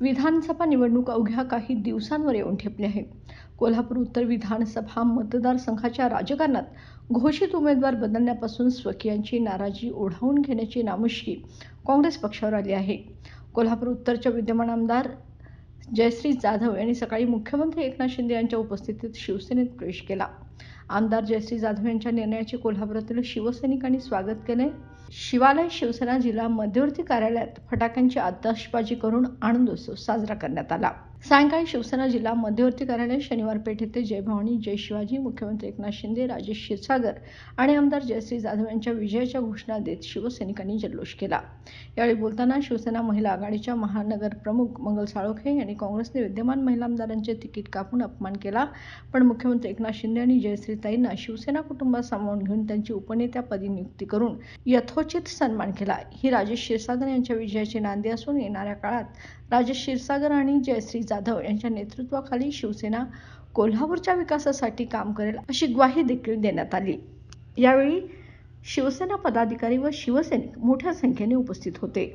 विधानसभा निवडणूक अवघ्या काही दिवसांवर येऊन ठेपली आहे। कोल्हापूर उत्तर विधानसभा मतदारसंघाच्या राजकारणात घोषित उमेदवार बदलण्यापासून स्वकीयांची नाराजी ओढावून घेण्याची नामुष्की काँग्रेस पक्षावर आली आहे। कोल्हापूर उत्तरच्या विद्यमान आमदार जयश्री जाधव यांनी सकाळी मुख्यमंत्री एकनाथ शिंदे यांच्या उपस्थितीत शिवसेनेत प्रवेश केला। आमदार जयश्री जाधव यांच्या निर्णयाचे कोल्हापुरातील शिवसैनिकांनी स्वागत केले। शिवालय शिवसेना जिल्हा मध्यवर्ती कार्यालयात फटाक्यांची आतषबाजी करून आनंदोत्सव साजरा करण्यात आला। सायंकाळी शिवसेना जिल्हा मध्यवर्ती कार्यालय शनिवार पेठ येथे जय भवानी जय शिवाजी, मुख्यमंत्री एकनाथ शिंदे, राजेश क्षीरसागर आणि आमदार जयश्री जाधव यांच्या विजयाच्या घोषणा देत शिवसैनिकांनी जल्लोष केला। यावेळी बोलताना शिवसेना महिला आघाडीच्या महानगर प्रमुख मंगल शाळोखे यांनी काँग्रेसने विद्यमान महिला आमदारांचे तिकीट कापून अपमान केला, पण मुख्यमंत्री एकनाथ शिंदे यांनी जयश्रीताईंना शिवसेना कुटुंबात सामावून घेऊन त्यांची उपनेत्यापदी नियुक्ती करून यथोचित सन्मान केला। ही राजेश क्षीरसागर यांच्या विजयाची नांदी असून येणाऱ्या काळात राजेश क्षीरसागर आणि जयश्री जाधव यांच्या नेतृत्वाखाली शिवसेना कोल्हापूरच्या विकासासाठी काम करेल अशी ग्वाही देखील देण्यात आली। यावेळी शिवसेना पदाधिकारी व शिवसैनिक मोठ्या संख्येने उपस्थित होते।